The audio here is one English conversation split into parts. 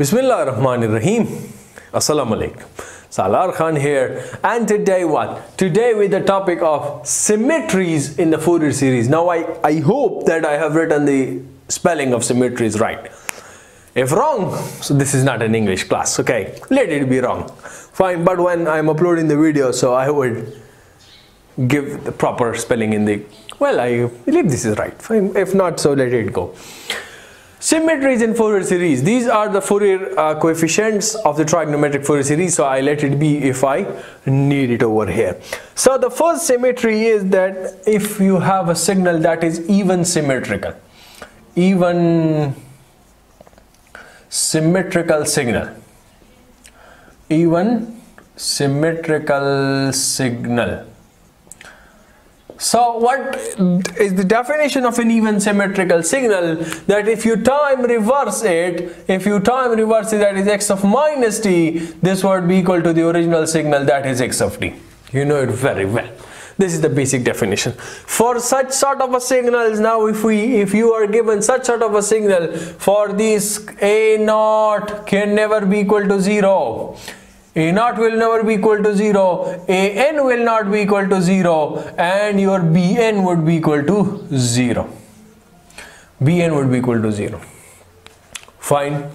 Bismillahirrahmanirrahim. Assalamu alaikum. Salaar Khan here, and today what? Today with the topic of symmetries in the Fourier series. Now I hope that I have written the spelling of symmetries right. If wrong, so this is not an English class, okay? Let it be wrong. Fine, but when I'm uploading the video, so I would give the proper spelling in the... Well, I believe this is right. Fine, if not, so let it go. Symmetries in Fourier series. These are the Fourier coefficients of the trigonometric Fourier series, so I let it be if I need it over here. So the first symmetry is that if you have a signal that is even symmetrical, even symmetrical signal. So what is the definition of an even symmetrical signal? That if you time reverse it, that is x of minus t, this would be equal to the original signal, that is x of t. You know it very well. This is the basic definition. For such sort of a signals, now if you are given such sort of a signal, for this a0 can never be equal to 0. A0 will never be equal to 0, An will not be equal to 0, and your Bn would be equal to 0. Fine.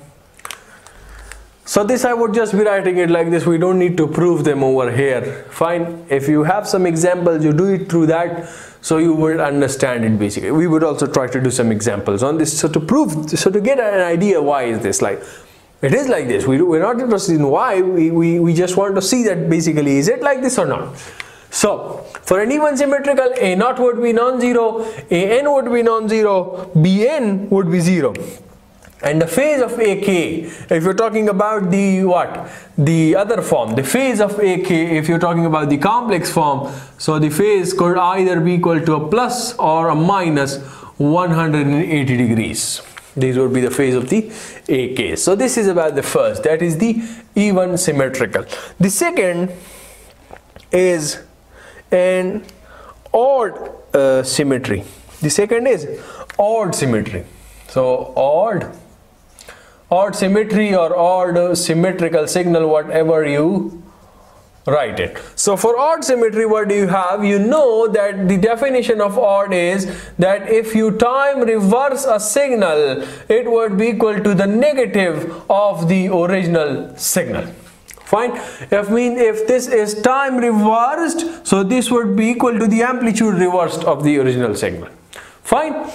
So this I would just be writing it like this. We don't need to prove them over here. Fine. If you have some examples, you do it through that, so you would understand it basically. We would also try to do some examples on this, so to get an idea why is this like. It is like this. We're not interested in why, we just want to see that basically is it like this or not. So for an even symmetrical, a0 would be non-zero, an would be non-zero, bn would be 0. And the phase of ak, if you're talking about the complex form, so the phase could either be equal to a plus or a minus 180 degrees. These would be the phase of the AK. So this is about the first, that is the even symmetrical. The second is an odd symmetry. So odd symmetry or odd symmetrical signal, whatever you write it. So for odd symmetry, what do you have? You know that the definition of odd is that if you time reverse a signal, it would be equal to the negative of the original signal. Fine. If this is time reversed, so this would be equal to the amplitude reversed of the original signal. Fine.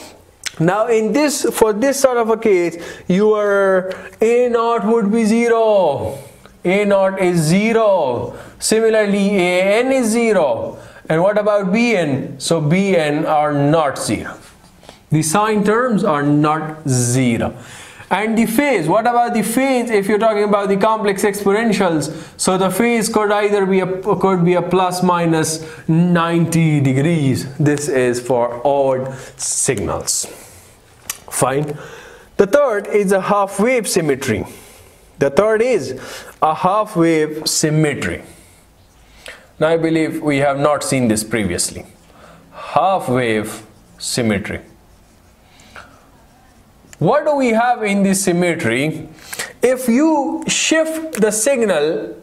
Now in this, for this sort of a case, your a0 would be 0. A0 is 0. Similarly, An is 0. And what about Bn? So Bn are not 0. The sign terms are not 0. And the phase, what about the phase if you're talking about the complex exponentials? So the phase could either be a plus minus 90 degrees. This is for odd signals. Fine. The third is a half-wave symmetry. Now I believe we have not seen this previously. Half-wave symmetry. What do we have in this symmetry? If you shift the signal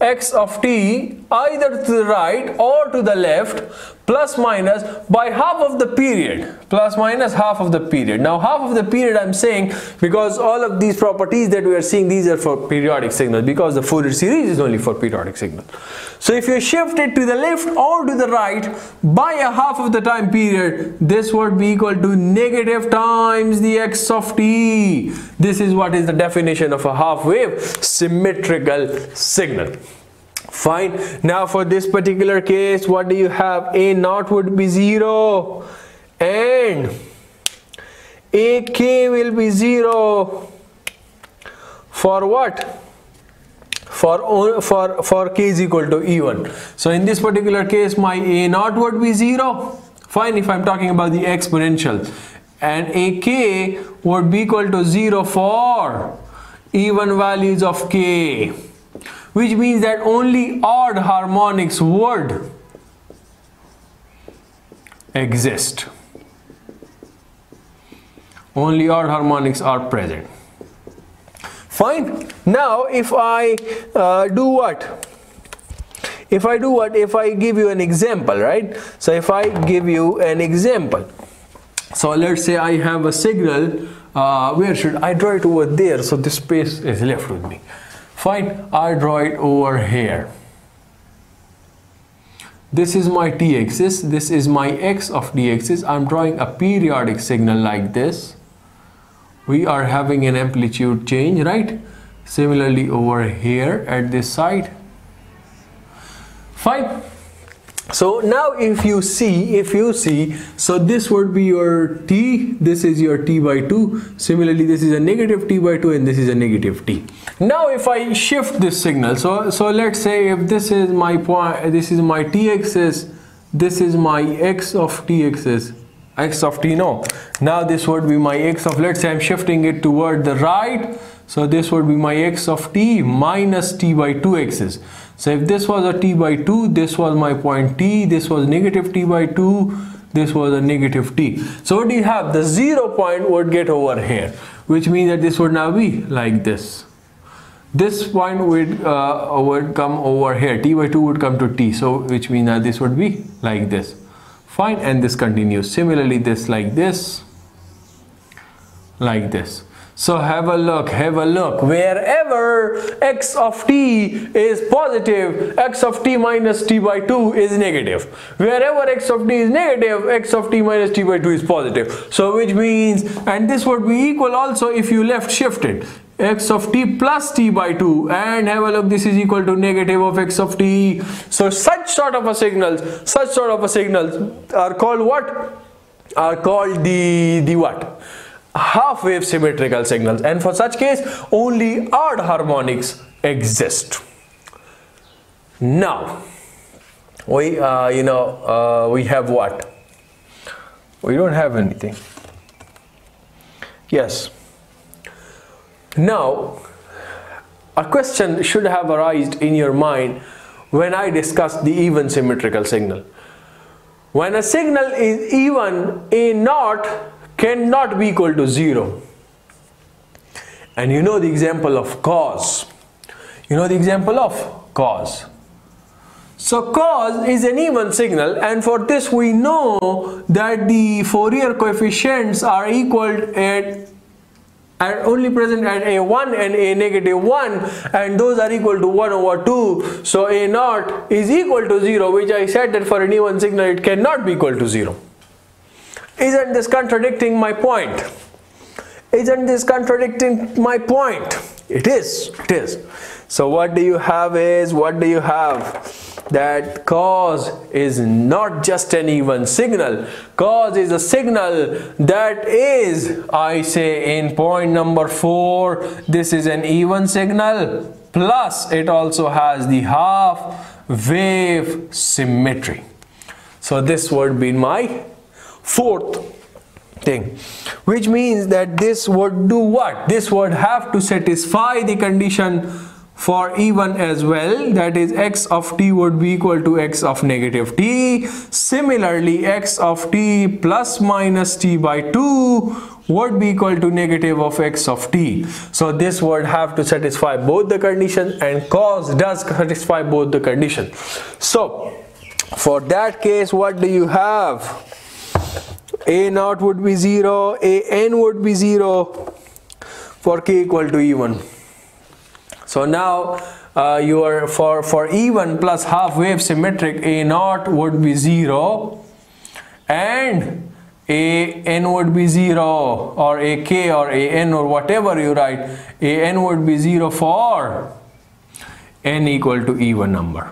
x of t either to the right or to the left, plus minus by half of the period, now half of the period I'm saying, because all of these properties that we are seeing, these are for periodic signals, because the Fourier series is only for periodic signals. So if you shift it to the left or to the right by a half of the time period, this would be equal to negative times the x of t. This is what is the definition of a half wave symmetrical signal. Fine. Now for this particular case, what do you have? A0 would be 0 and AK will be 0 for what? For k is equal to e1. So in this particular case, my A0 would be 0. Fine, if I'm talking about the exponential, and AK would be equal to 0 for even values of k, which means that only odd harmonics would exist. Only odd harmonics are present. Fine. Now if I do what? If I do what? If I give you an example, right? So if I give you an example, so let's say I have a signal. Where should I draw it? Over there. So this space is left with me. Fine. I draw it over here. This is my t-axis. This is my x of d-axis. I'm drawing a periodic signal like this. We are having an amplitude change, right? Similarly over here at this side. Fine. So now if you see, so this would be your t, this is your t by 2. Similarly, this is a negative t by 2 and this is a negative t. Now if I shift this signal, so let's say if this is my point, this is my t axis, this is my x of t axis, x of t no. Now this would be my x of, let's say I'm shifting it toward the right. So this would be my x of t minus t by 2 axis. So if this was a t by 2, this was my point t, this was negative t by 2, this was a negative t. So what do you have? The 0 point would get over here, which means that this would now be like this. This point would come over here, t by 2 would come to t, so which means that this would be like this. Fine, and this continues. Similarly, this like this, like this. So have a look, wherever x of t is positive, x of t minus t by 2 is negative. Wherever x of t is negative, x of t minus t by 2 is positive. So which means, and this would be equal also if you left shifted, x of t plus t by 2, and have a look, this is equal to negative of x of t. So such sort of a signals are called what? Are called the what? Half wave symmetrical signals, and for such case only odd harmonics exist. Now we we have what? We don't have anything. Yes. Now a question should have arisen in your mind when I discussed the even symmetrical signal. When a signal is even, a naught cannot be equal to 0. And you know the example of cos. So cos is an even signal, and for this we know that the Fourier coefficients are equal are only present at a1 and a negative 1, and those are equal to 1 over 2. So a0 is equal to 0, which I said that for an even signal it cannot be equal to 0. Isn't this contradicting my point? It is, So what do you have is, that cos is not just an even signal. Cos is a signal that is, I say in point number 4, this is an even signal, plus it also has the half wave symmetry. So this would be my fourth thing, which means that this would do what? This would have to satisfy the condition for even as well, that is x of t would be equal to x of negative t. Similarly, x of t plus minus t by 2 would be equal to negative of x of t. So this would have to satisfy both the conditions, and cos does satisfy both the conditions. So for that case, what do you have? A0 would be 0, an would be 0 for k equal to even. So now for even plus half wave symmetric, A0 would be 0 and an would be 0, or ak or an or whatever you write, an would be 0 for n equal to even number.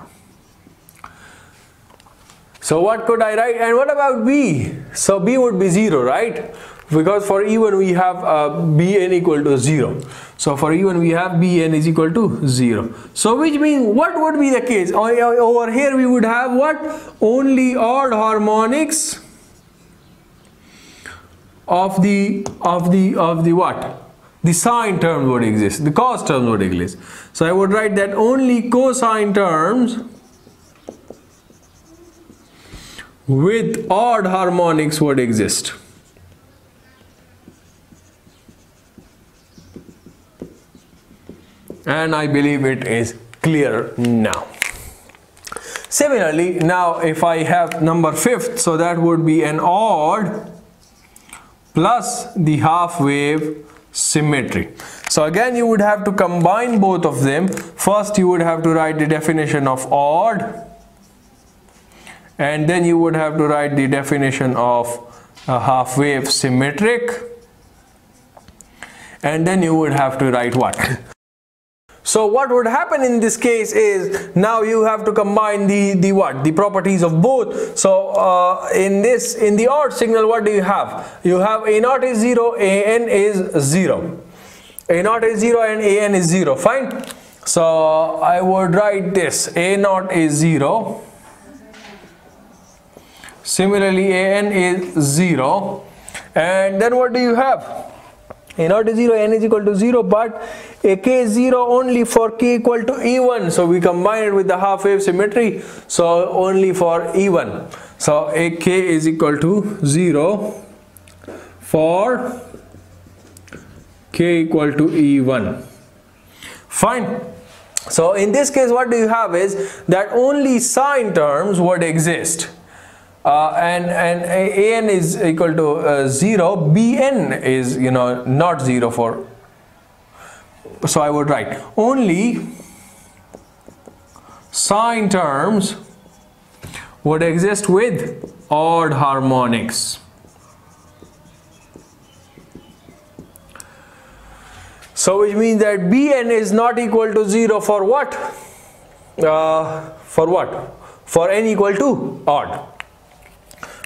So what could I write? And what about b? So b would be 0, right? Because for even we have bn equal to 0. So for even we have bn is equal to 0. So which means what would be the case? Over here we would have what? Only odd harmonics of the what? The sine terms would exist. The cos terms would exist. So I would write that only cosine terms with odd harmonics would exist. and I believe it is clear now. Similarly, now if I have number fifth, so that would be an odd plus the half wave symmetry. So again, you would have to combine both of them. First, you would have to write the definition of odd, and then you would have to write the definition of a half wave symmetric, and then you would have to write what? So what would happen in this case is, now you have to combine the properties of both. So in the odd signal, what do you have? You have A0 is 0, An is 0. A0 is 0 and An is 0, fine. So I would write this, A0 is 0. Similarly, An is 0. And then what do you have? A0 is 0, N is equal to 0, but Ak is 0 only for k equal to E1. So we combine it with the half wave symmetry. So only for E1. So Ak is equal to 0 for k equal to E1. Fine. So in this case, what do you have is that only sine terms would exist. And An is equal to 0, Bn is, you know, not 0 for, so I would write only sine terms would exist with odd harmonics. So which means that Bn is not equal to 0 for what? For n equal to odd.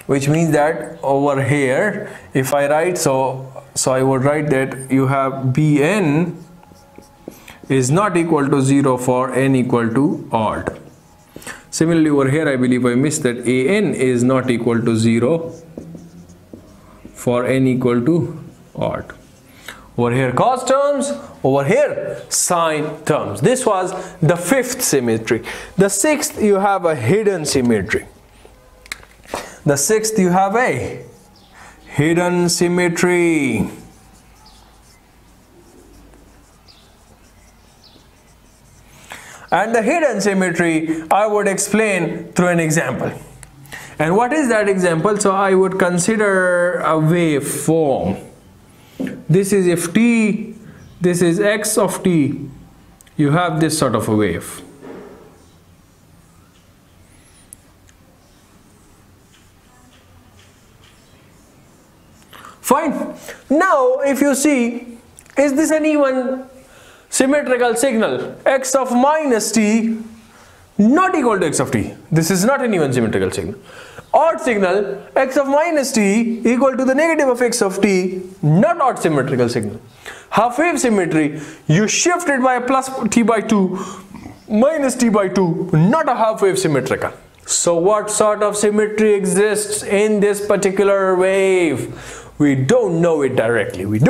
Which means that over here, if I write, so I would write that you have Bn is not equal to 0 for n equal to odd. Similarly, over here, I believe I missed that An is not equal to 0 for n equal to odd. Over here, cos terms, over here, sine terms. This was the fifth symmetry. The sixth, you have a hidden symmetry. The sixth, you have a hidden symmetry. And the hidden symmetry I would explain through an example. And what is that example? So I would consider a waveform. This is if t, this is x of t, you have this sort of a wave. Fine. Now, if you see, is this an even symmetrical signal? X of minus t not equal to x of t. This is not an even symmetrical signal. Odd signal, x of minus t equal to the negative of x of t, not odd symmetrical signal. Half wave symmetry, you shift it by a plus t by 2, minus t by 2, not a half wave symmetrical. So what sort of symmetry exists in this particular wave? We don't know it directly, but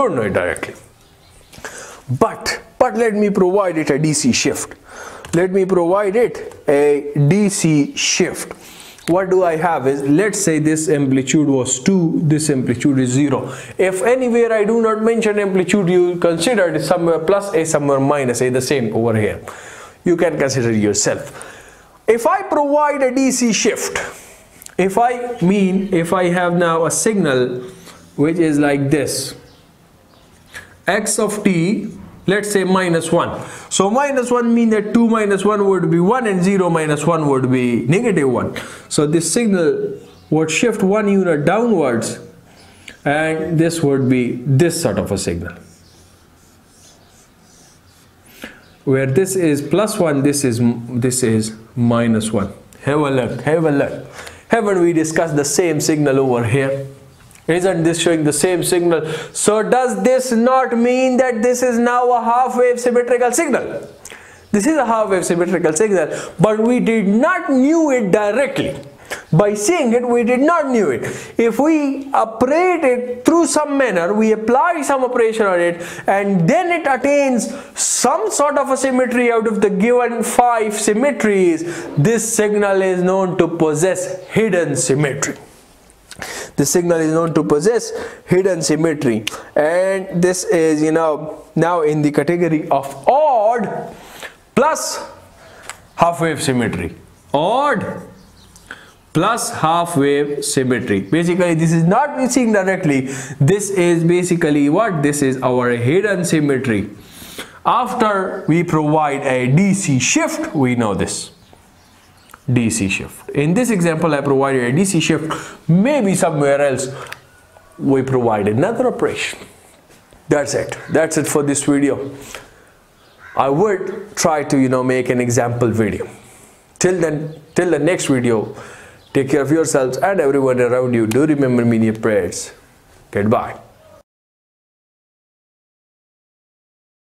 let me provide it a DC shift. What do I have is, let's say this amplitude was 2, this amplitude is 0. If anywhere I do not mention amplitude, you consider it somewhere plus A, somewhere minus A, the same over here. You can consider yourself. If I provide a DC shift, if I have now a signal which is like this, x of t, let's say minus 1. So minus 1 means that 2 minus 1 would be 1 and 0 minus 1 would be negative 1. So this signal would shift 1 unit downwards, and this would be this sort of a signal, where this is plus 1, this is minus 1. Have a look, Haven't we discussed the same signal over here? Isn't this showing the same signal? So does this not mean that this is now a half wave symmetrical signal? This is a half wave symmetrical signal, but we did not know it directly. By seeing it, we did not know it. If we operate it through some manner, we apply some operation on it, and then it attains some sort of a symmetry out of the given 5 symmetries, this signal is known to possess hidden symmetry. The signal is known to possess hidden symmetry, and this is, you know, now in the category of odd. odd plus half wave symmetry. Odd plus half wave symmetry. Basically, this is not missing directly. This is basically what? This is our hidden symmetry. After we provide a DC shift, we know this. DC shift. In this example, I provided a DC shift. Maybe somewhere else, we provide another operation. That's it. That's it for this video. I would try to, make an example video. Till then, till the next video, take care of yourselves and everyone around you. Do remember me in your prayers. Goodbye.